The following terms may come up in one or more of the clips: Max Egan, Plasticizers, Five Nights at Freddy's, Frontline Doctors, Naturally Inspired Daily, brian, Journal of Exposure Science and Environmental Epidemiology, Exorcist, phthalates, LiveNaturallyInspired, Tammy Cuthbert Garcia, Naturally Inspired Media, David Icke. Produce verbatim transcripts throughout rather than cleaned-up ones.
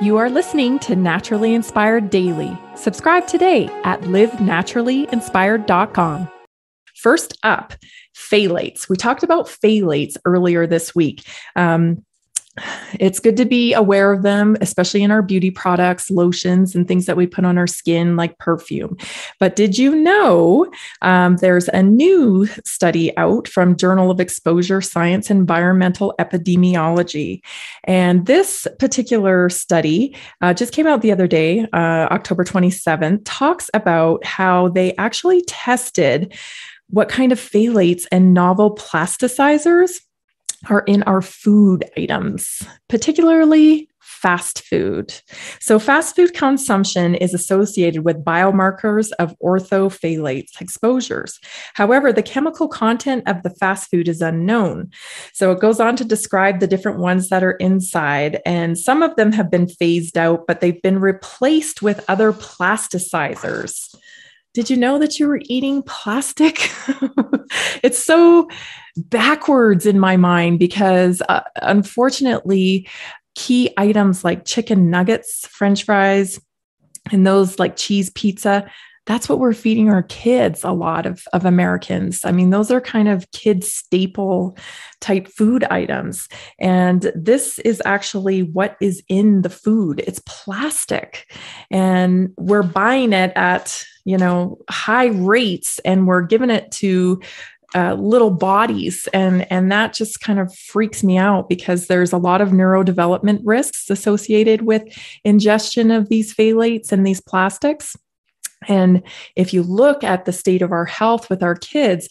You are listening to Naturally Inspired Daily. Subscribe today at live naturally inspired dot com. First up, phthalates. We talked about phthalates earlier this week. Um, it's good to be aware of them, especially in our beauty products, lotions, and things that we put on our skin like perfume. But did you know um, there's a new study out from Journal of Exposure Science and Environmental Epidemiology? And this particular study uh, just came out the other day, uh, October twenty-seventh, talks about how they actually tested what kind of phthalates and novel plasticizers are in our food items, particularly fast food. So fast food consumption is associated with biomarkers of orthophthalates exposures. However, the chemical content of the fast food is unknown. So it goes on to describe the different ones that are inside, and some of them have been phased out, but they've been replaced with other plasticizers. Did you know that you were eating plastic? It's so backwards in my mind because uh, unfortunately, key items like chicken nuggets, French fries, and those like cheese pizza, that's what we're feeding our kids, a lot of, of Americans. I mean, those are kind of kid staple type food items. And this is actually what is in the food. It's plastic. And we're buying it at, you know, high rates, and we're giving it to Uh, little bodies. And, and that just kind of freaks me out because there's a lot of neurodevelopment risks associated with ingestion of these phthalates and these plastics. And if you look at the state of our health with our kids,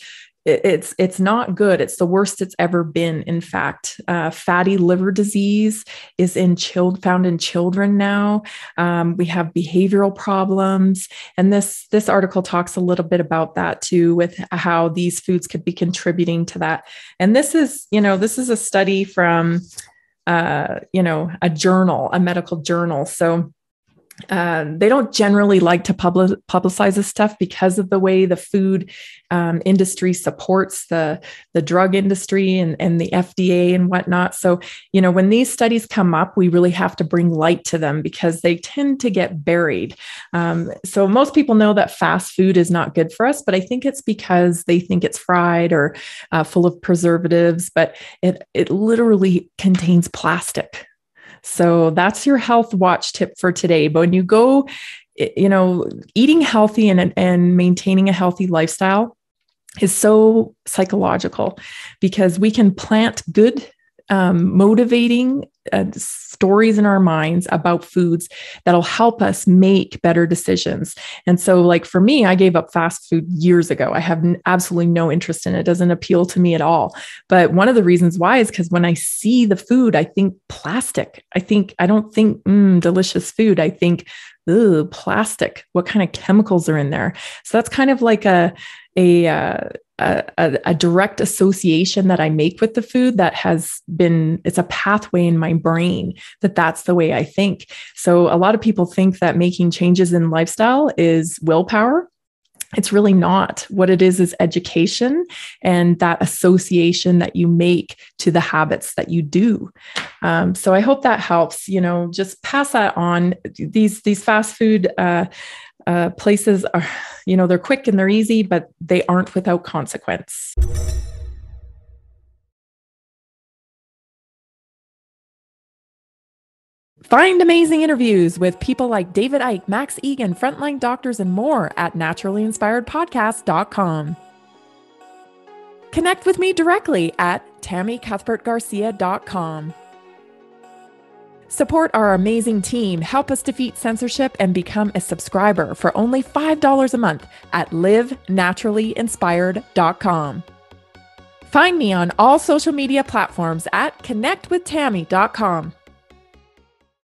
It's it's not good. It's the worst it's ever been. In fact, uh, fatty liver disease is in child found in children now. Um, we have behavioral problems, and this this article talks a little bit about that too, with how these foods could be contributing to that. And this is you know this is a study from uh, you know a journal, a medical journal. So. Uh, they don't generally like to public, publicize this stuff because of the way the food um, industry supports the, the drug industry and, and the F D A and whatnot. So, you know, when these studies come up, we really have to bring light to them because they tend to get buried. Um, so most people know that fast food is not good for us, but I think it's because they think it's fried or uh, full of preservatives, but it it literally contains plastic. So that's your health watch tip for today. But when you go, you know, eating healthy and, and maintaining a healthy lifestyle is so psychological because we can plant good, um, motivating uh, stories in our minds about foods that'll help us make better decisions. And so like for me, I gave up fast food years ago. I have absolutely no interest in it. It doesn't appeal to me at all. But one of the reasons why is because when I see the food, I think plastic. I think, I don't think mm, delicious food. I think, ooh, plastic. What kind of chemicals are in there? So that's kind of like a, a, uh, A, a direct association that I make with the food that has been, it's a pathway in my brain that that's the way I think. So a lot of people think that making changes in lifestyle is willpower. It's really not. What it is is education and that association that you make to the habits that you do. Um, so I hope that helps, you know, just pass that on. These, these fast food, uh, Uh, places are, you know, they're quick and they're easy, but they aren't without consequence. Find amazing interviews with people like David Icke, Max Egan, Frontline Doctors, and more at naturally inspired podcast dot com. Connect with me directly at tammy cuthbert garcia dot com. Support our amazing team, help us defeat censorship, and become a subscriber for only five dollars a month at live naturally inspired dot com. Find me on all social media platforms at connect with tammy dot com.